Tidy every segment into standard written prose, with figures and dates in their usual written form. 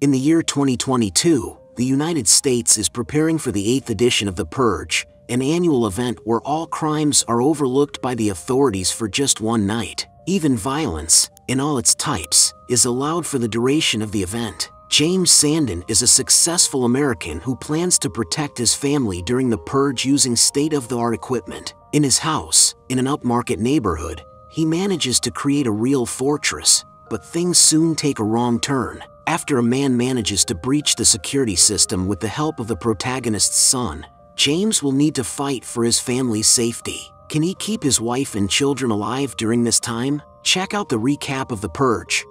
In the year 2022, the United States is preparing for the 8th edition of The Purge, an annual event where all crimes are overlooked by the authorities for just one night. Even violence, in all its types, is allowed for the duration of the event. James Sandin is a successful American who plans to protect his family during The Purge using state-of-the-art equipment. In his house, in an upmarket neighborhood, he manages to create a real fortress, but things soon take a wrong turn. After a man manages to breach the security system with the help of the protagonist's son, James will need to fight for his family's safety. Can he keep his wife and children alive during this time? Check out the recap of The Purge.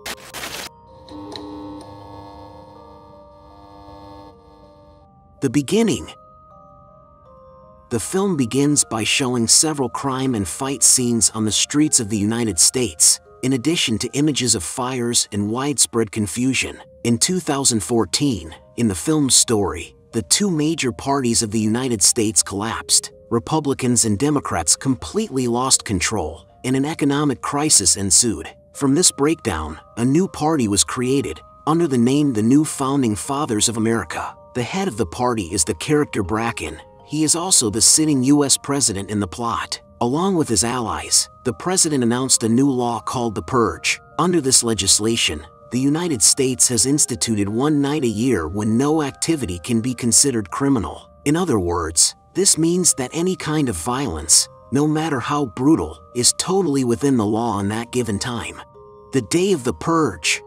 The beginning. The film begins by showing several crime and fight scenes on the streets of the United States, in addition to images of fires and widespread confusion. In 2014, in the film's story, the two major parties of the United States collapsed. Republicans and Democrats completely lost control, and an economic crisis ensued. From this breakdown, a new party was created, under the name the New Founding Fathers of America. The head of the party is the character Bracken. He is also the sitting U.S. president in the plot. Along with his allies, the president announced a new law called The Purge. Under this legislation, the United States has instituted one night a year when no activity can be considered criminal. In other words, this means that any kind of violence, no matter how brutal, is totally within the law on that given time. The day of The Purge.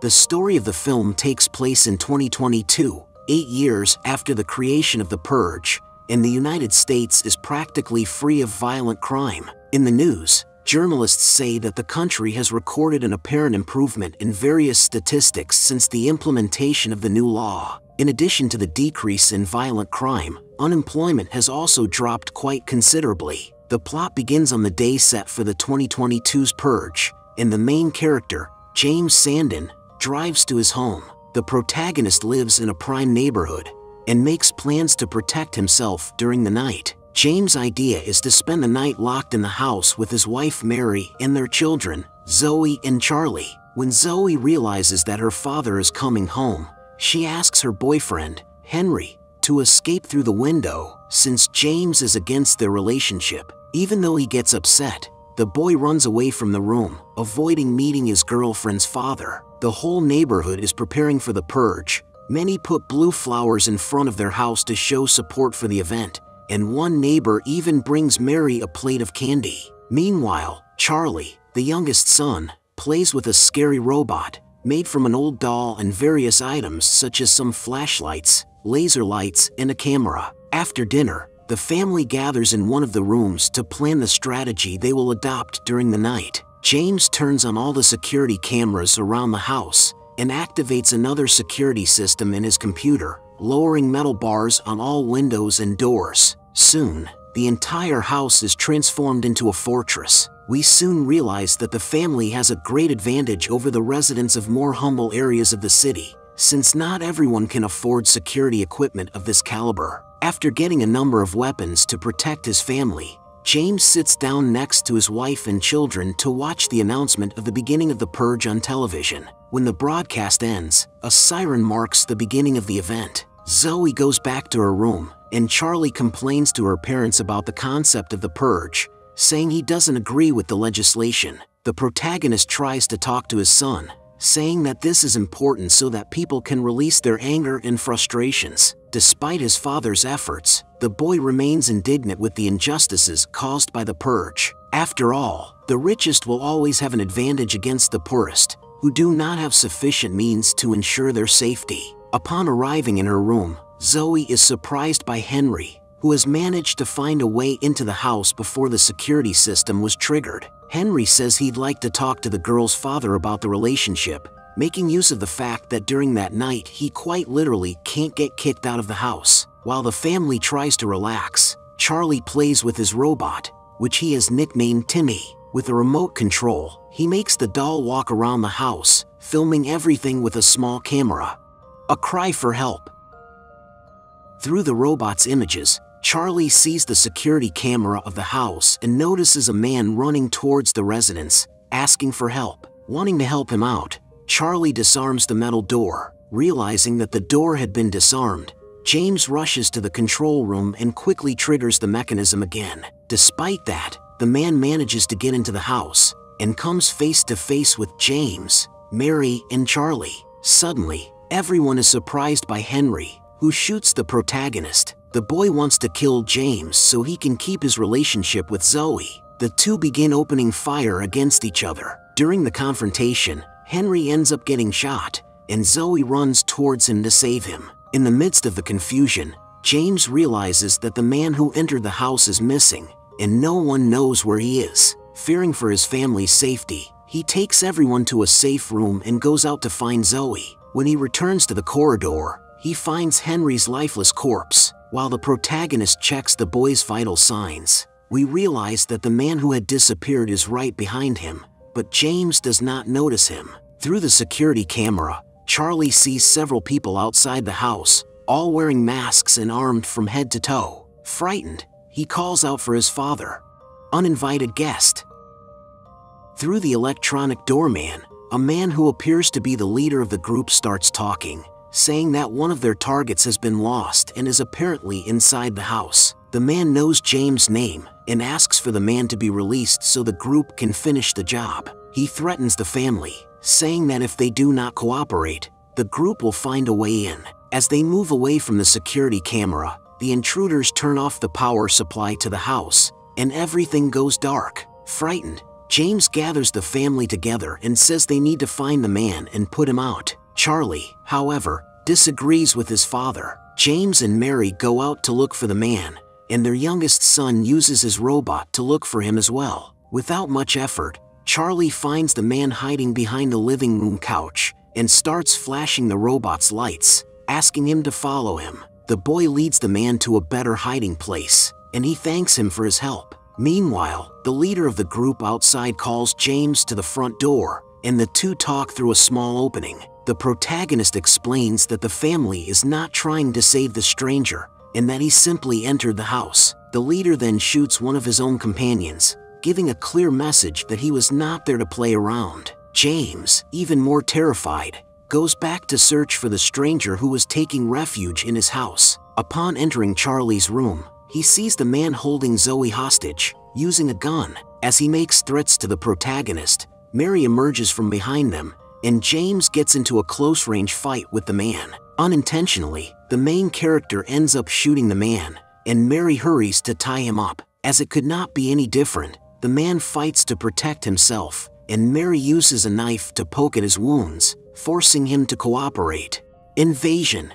The story of the film takes place in 2022, 8 years after the creation of The Purge, and the United States is practically free of violent crime. In the news, journalists say that the country has recorded an apparent improvement in various statistics since the implementation of the new law. In addition to the decrease in violent crime, unemployment has also dropped quite considerably. The plot begins on the day set for the 2022's Purge, and the main character, James Sandin, drives to his home. The protagonist lives in a prime neighborhood, and makes plans to protect himself during the night. James' idea is to spend the night locked in the house with his wife Mary and their children, Zoe and Charlie. When Zoe realizes that her father is coming home, she asks her boyfriend, Henry, to escape through the window, since James is against their relationship. Even though he gets upset, the boy runs away from the room, avoiding meeting his girlfriend's father. The whole neighborhood is preparing for The Purge. Many put blue flowers in front of their house to show support for the event, and one neighbor even brings Mary a plate of candy. Meanwhile, Charlie, the youngest son, plays with a scary robot, made from an old doll and various items such as some flashlights, laser lights, and a camera. After dinner, the family gathers in one of the rooms to plan the strategy they will adopt during the night. James turns on all the security cameras around the house, and activates another security system in his computer, lowering metal bars on all windows and doors. Soon, the entire house is transformed into a fortress. We soon realize that the family has a great advantage over the residents of more humble areas of the city, since not everyone can afford security equipment of this caliber. After getting a number of weapons to protect his family, James sits down next to his wife and children to watch the announcement of the beginning of The Purge on television. When the broadcast ends, a siren marks the beginning of the event. Zoe goes back to her room, and Charlie complains to her parents about the concept of The Purge, saying he doesn't agree with the legislation. The protagonist tries to talk to his son, saying that this is important so that people can release their anger and frustrations. Despite his father's efforts, the boy remains indignant with the injustices caused by The Purge. After all, the richest will always have an advantage against the poorest, who do not have sufficient means to ensure their safety. Upon arriving in her room, Zoe is surprised by Henry, who has managed to find a way into the house before the security system was triggered. Henry says he'd like to talk to the girl's father about the relationship, making use of the fact that during that night he quite literally can't get kicked out of the house. While the family tries to relax, Charlie plays with his robot, which he has nicknamed Timmy. With a remote control, he makes the doll walk around the house, filming everything with a small camera. A cry for help. Through the robot's images, Charlie sees the security camera of the house and notices a man running towards the residence, asking for help. Wanting to help him out, Charlie disarms the metal door. Realizing that the door had been disarmed, James rushes to the control room and quickly triggers the mechanism again. Despite that, the man manages to get into the house and comes face to face with James, Mary, and Charlie. Suddenly, everyone is surprised by Henry, who shoots the protagonist. The boy wants to kill James so he can keep his relationship with Zoe. The two begin opening fire against each other. During the confrontation, Henry ends up getting shot, and Zoe runs towards him to save him. In the midst of the confusion, James realizes that the man who entered the house is missing, and no one knows where he is. Fearing for his family's safety, he takes everyone to a safe room and goes out to find Zoe. When he returns to the corridor, he finds Henry's lifeless corpse. While the protagonist checks the boy's vital signs, we realize that the man who had disappeared is right behind him, but James does not notice him. Through the security camera, Charlie sees several people outside the house, all wearing masks and armed from head to toe. Frightened, he calls out for his father, uninvited guest. Through the electronic doorman, a man who appears to be the leader of the group starts talking, saying that one of their targets has been lost and is apparently inside the house. The man knows James' name and asks for the man to be released so the group can finish the job. He threatens the family, saying that if they do not cooperate, the group will find a way in. As they move away from the security camera, the intruders turn off the power supply to the house, and everything goes dark. Frightened, James gathers the family together and says they need to find the man and put him out. Charlie, however, disagrees with his father. James and Mary go out to look for the man, and their youngest son uses his robot to look for him as well. Without much effort, Charlie finds the man hiding behind the living room couch and starts flashing the robot's lights, asking him to follow him. The boy leads the man to a better hiding place, and he thanks him for his help. Meanwhile, the leader of the group outside calls James to the front door, and the two talk through a small opening. The protagonist explains that the family is not trying to save the stranger, and that he simply entered the house. The leader then shoots one of his own companions, giving a clear message that he was not there to play around. James, even more terrified, goes back to search for the stranger who was taking refuge in his house. Upon entering Charlie's room, he sees the man holding Zoe hostage, using a gun. As he makes threats to the protagonist, Mary emerges from behind them, and James gets into a close-range fight with the man. Unintentionally, the main character ends up shooting the man, and Mary hurries to tie him up. As it could not be any different, the man fights to protect himself, and Mary uses a knife to poke at his wounds, forcing him to cooperate. Invasion.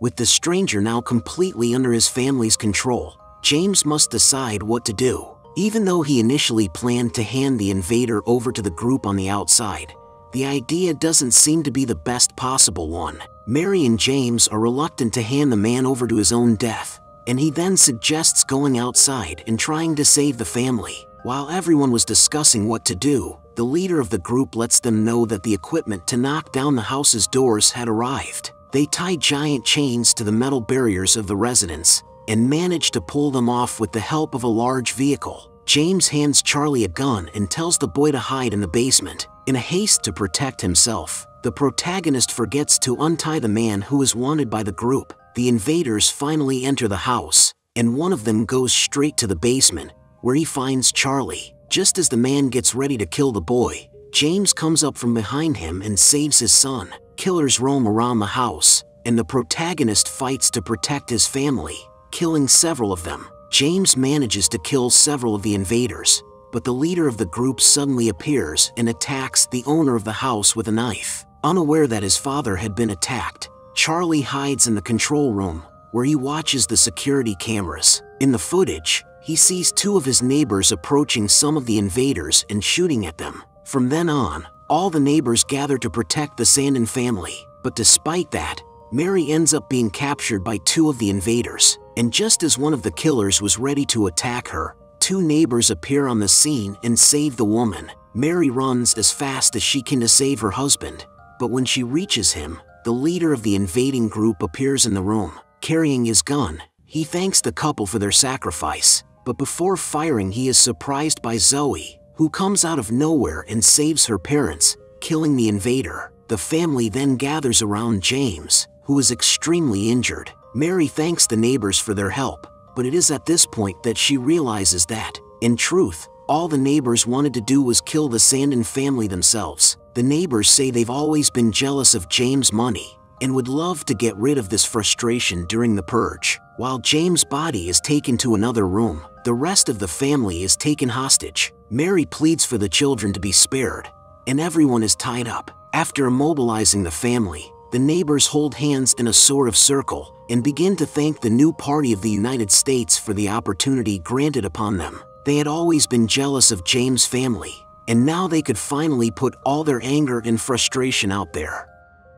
With the stranger now completely under his family's control, James must decide what to do. Even though he initially planned to hand the invader over to the group on the outside, the idea doesn't seem to be the best possible one. Mary and James are reluctant to hand the man over to his own death, and he then suggests going outside and trying to save the family. While everyone was discussing what to do, the leader of the group lets them know that the equipment to knock down the house's doors had arrived. They tie giant chains to the metal barriers of the residence and manage to pull them off with the help of a large vehicle. James hands Charlie a gun and tells the boy to hide in the basement. In a haste to protect himself, the protagonist forgets to untie the man who is wanted by the group. The invaders finally enter the house, and one of them goes straight to the basement, where he finds Charlie. Just as the man gets ready to kill the boy, James comes up from behind him and saves his son. Killers roam around the house, and the protagonist fights to protect his family, killing several of them. James manages to kill several of the invaders, but the leader of the group suddenly appears and attacks the owner of the house with a knife. Unaware that his father had been attacked, Charlie hides in the control room, where he watches the security cameras. In the footage, he sees two of his neighbors approaching some of the invaders and shooting at them. From then on, all the neighbors gather to protect the Sandin family. But despite that, Mary ends up being captured by two of the invaders. And just as one of the killers was ready to attack her, two neighbors appear on the scene and save the woman. Mary runs as fast as she can to save her husband, but when she reaches him, the leader of the invading group appears in the room, carrying his gun. He thanks the couple for their sacrifice, but before firing he is surprised by Zoe, who comes out of nowhere and saves her parents, killing the invader, the family then gathers around James, who is extremely injured. Mary thanks the neighbors for their help, but it is at this point that she realizes that, in truth, all the neighbors wanted to do was kill the Sandin family themselves. The neighbors say they've always been jealous of James' money and would love to get rid of this frustration during the purge. While James' body is taken to another room, the rest of the family is taken hostage. Mary pleads for the children to be spared, and everyone is tied up. After immobilizing the family, the neighbors hold hands in a sort of circle and begin to thank the new party of the United States for the opportunity granted upon them. They had always been jealous of James' family, and now they could finally put all their anger and frustration out there.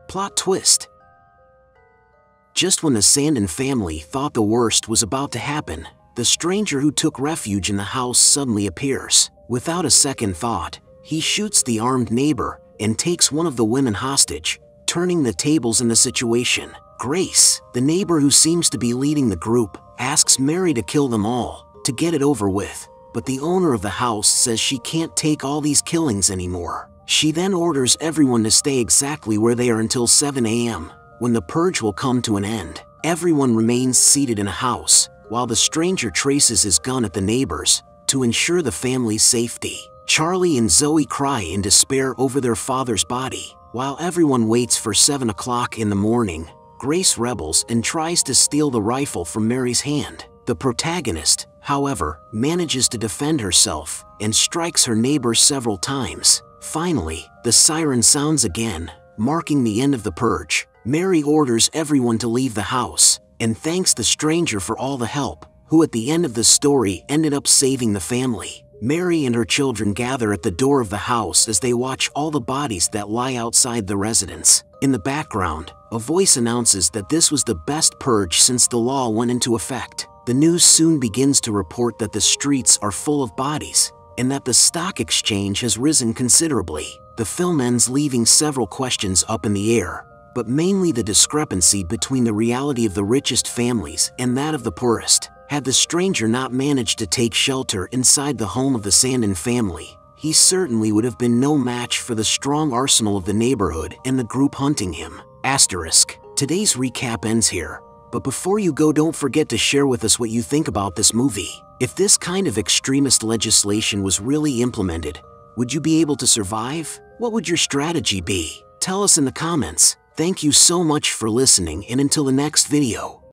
Plot twist. Just when the Sandin family thought the worst was about to happen, the stranger who took refuge in the house suddenly appears. Without a second thought, he shoots the armed neighbor and takes one of the women hostage, turning the tables in the situation. Grace, the neighbor who seems to be leading the group, asks Mary to kill them all, to get it over with, but the owner of the house says she can't take all these killings anymore. She then orders everyone to stay exactly where they are until 7 a.m., when the purge will come to an end. Everyone remains seated in a house, while the stranger traces his gun at the neighbors, to ensure the family's safety. Charlie and Zoe cry in despair over their father's body. While everyone waits for 7 o'clock in the morning, Grace rebels and tries to steal the rifle from Mary's hand. The protagonist, however, manages to defend herself and strikes her neighbor several times. Finally, the siren sounds again, marking the end of the purge. Mary orders everyone to leave the house and thanks the stranger for all the help, who at the end of the story ended up saving the family. Mary and her children gather at the door of the house as they watch all the bodies that lie outside the residence. In the background, a voice announces that this was the best purge since the law went into effect. The news soon begins to report that the streets are full of bodies and that the stock exchange has risen considerably. The film ends leaving several questions up in the air, but mainly the discrepancy between the reality of the richest families and that of the poorest. Had the stranger not managed to take shelter inside the home of the Sandin family, he certainly would have been no match for the strong arsenal of the neighborhood and the group hunting him. Asterisk. Today's recap ends here. But before you go, don't forget to share with us what you think about this movie. If this kind of extremist legislation was really implemented, would you be able to survive? What would your strategy be? Tell us in the comments. Thank you so much for listening, and until the next video.